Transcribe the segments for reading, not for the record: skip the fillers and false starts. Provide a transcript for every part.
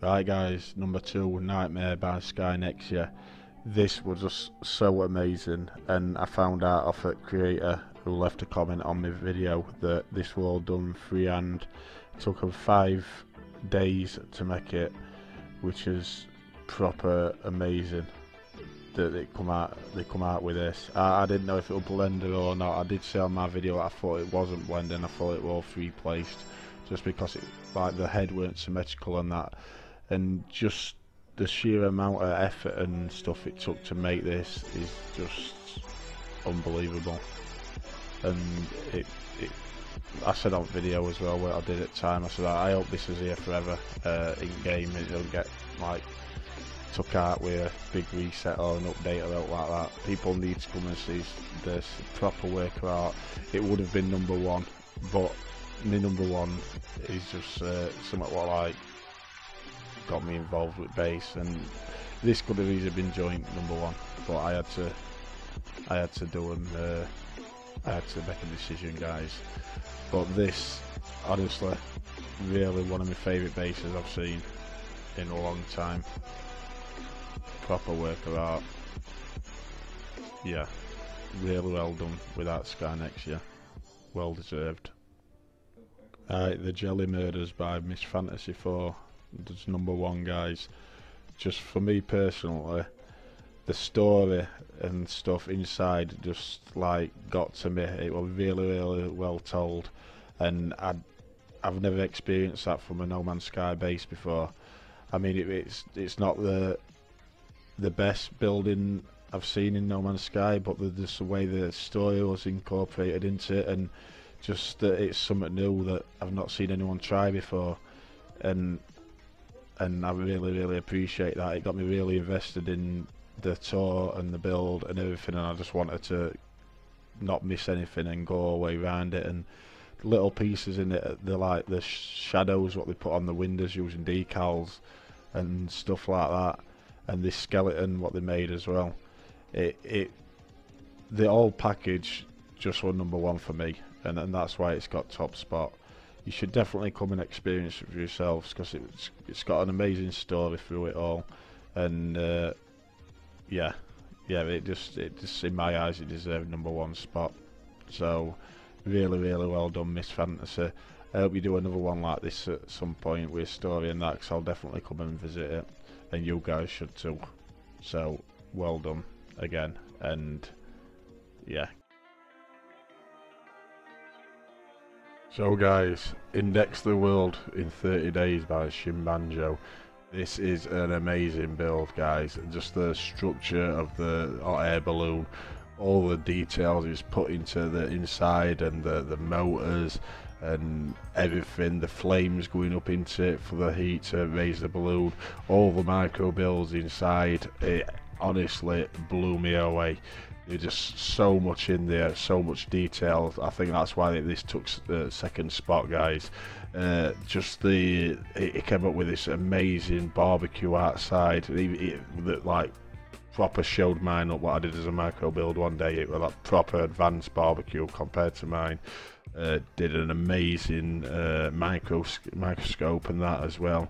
Right guys, number 2, Nightmare by Skynexia. This was just so amazing, and I found out off a creator who left a comment on my video that this was all done freehand. It took him 5 days to make it, which is proper amazing that they come out with this. I didn't know if it was blended or not. I did say on my video that I thought it wasn't blended, I thought it was all free placed, just because it, like, the head weren't symmetrical and that. And just the sheer amount of effort and stuff it took to make this is just unbelievable. And I said on video as well, what I did at the time, I said I hope this is here forever. In game it'll get like took out with a big reset or an update or out like that. People need to come and see this proper work of art. It would have been number 1, but my number 1 is just somewhat what like got me involved with bass, and this could have easily been joint number 1, but I had to do them. I had to make a decision, guys. But this, honestly, really one of my favourite basses I've seen in a long time. Proper work of art. Yeah, really well done with that, Skynexia. Well deserved. Alright, The Jelly Murders by Miss Fantasy 4. That's number 1, guys. Just for me personally, the story and stuff inside just like got to me. It was really, really well told, and I've never experienced that from a No Man's Sky base before. I mean, it's not the best building I've seen in No Man's Sky, but just the way the story was incorporated into it, and just that it's something new that I've not seen anyone try before, and I really, really appreciate that. It got me really invested in the tour and the build and everything, and I just wanted to not miss anything and go all the way around it. And little pieces in it, they're like the shadows what they put on the windows using decals and stuff like that, and this skeleton what they made as well. The whole package just was number 1 for me, and that's why it's got top spot. You should definitely come and experience it for yourselves, because it's got an amazing story through it all, and yeah, it just in my eyes it deserved number 1 spot. So really, really well done, Miss Fantasy. I hope you do another one like this at some point with a story and that, because I'll definitely come and visit it, and you guys should too. So well done again, and yeah. So guys, Index the World in 30 Days by Shimbanjo. This is an amazing build, guys. Just the structure of the hot air balloon, all the details it's put into the inside, and the motors and everything, the flames going up into it for the heat to raise the balloon, all the micro builds inside. It honestly blew me away. There's just so much in there, so much detail. I think that's why this took the 2nd spot, guys. It came up with this amazing barbecue outside. It like proper showed mine up what I did as a micro build one day. It was like proper advanced barbecue compared to mine. Did an amazing microscope and that as well.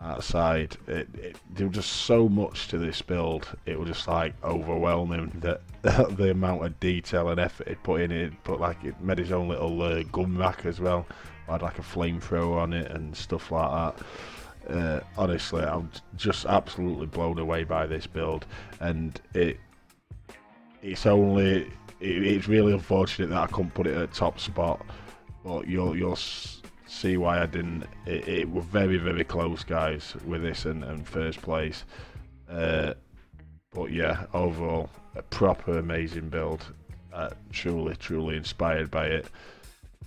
Outside, there was just so much to this build. It was just like overwhelming, that the amount of detail and effort it put in it. But like, it made his own little gun rack as well. I had like a flamethrower on it and stuff like that. Honestly, I'm just absolutely blown away by this build, and it's really unfortunate that I couldn't put it at a top spot. But you're see why I didn't. It was very, very close, guys, with this and 1st place. But yeah, overall a proper amazing build. Truly, truly inspired by it.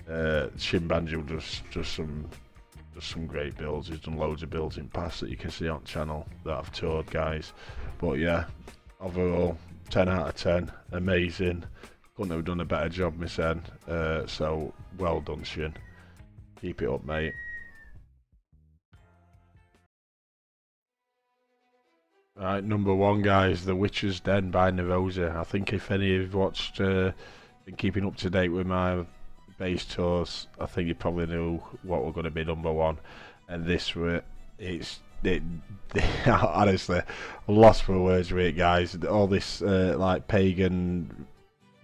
Shimbanjo does just some great builds. He's done loads of builds in the past that you can see on the channel that I've toured, guys. But yeah, overall 10 out of 10, amazing. Couldn't have done a better job myself. So well done, Shin. Keep it up, mate. Right, number 1, guys, The Witch's Den by Nervosa. I think if any of you have watched, been keeping up to date with my bass tours, I think you probably knew what were going to be number 1. And this, it's honestly, lost for words with it, guys. All this like pagan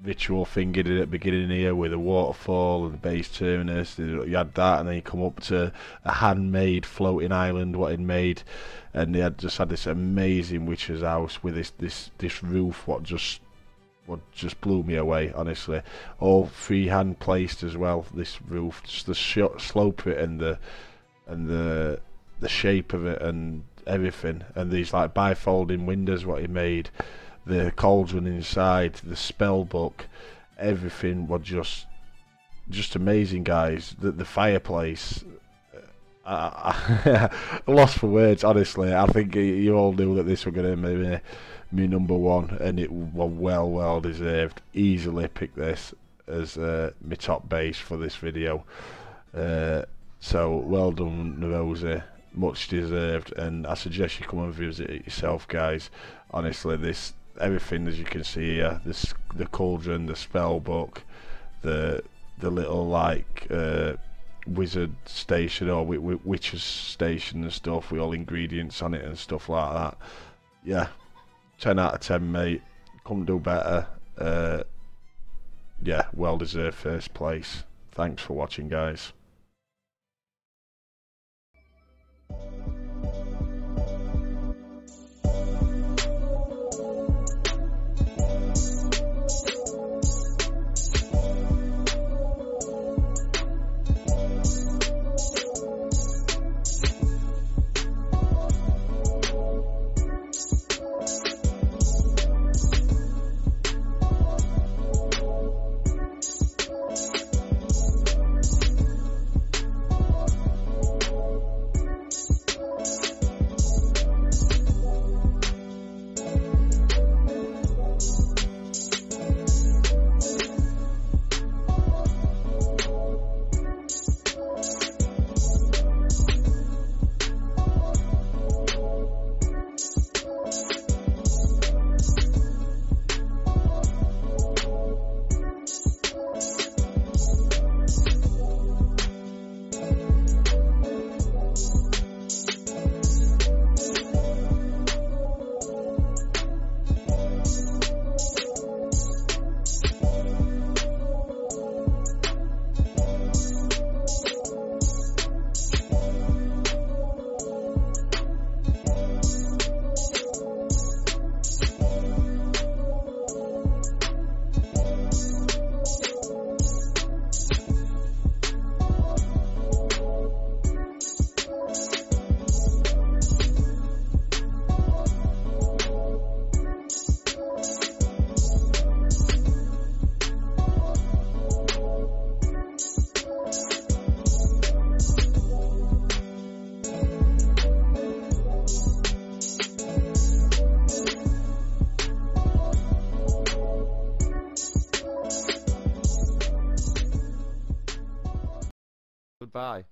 ritual thing you did at the beginning here with a waterfall and the base terminus. You had that, and then you come up to a handmade floating island, what he'd made, and they had just had this amazing witch's house with this roof, what just blew me away, honestly. All freehand placed as well. This roof, just the slope of it and the shape of it and everything, and these like bifolding windows what he made, the cauldron inside, the spell book, everything was just amazing, guys. The fireplace, lost for words, honestly. I think you all knew that this was going to be my number one, and it was well deserved. Easily picked this as my top base for this video, so well done, Nervosa. Much deserved, and I suggest you come and visit it yourself, guys. Honestly, this, everything, as you can see here, this, the cauldron, the spell book, the little like wizard station or witch's station and stuff with all ingredients on it and stuff like that. Yeah, 10 out of 10, mate. Come do better. Yeah, well deserved first place. Thanks for watching, guys. Bye.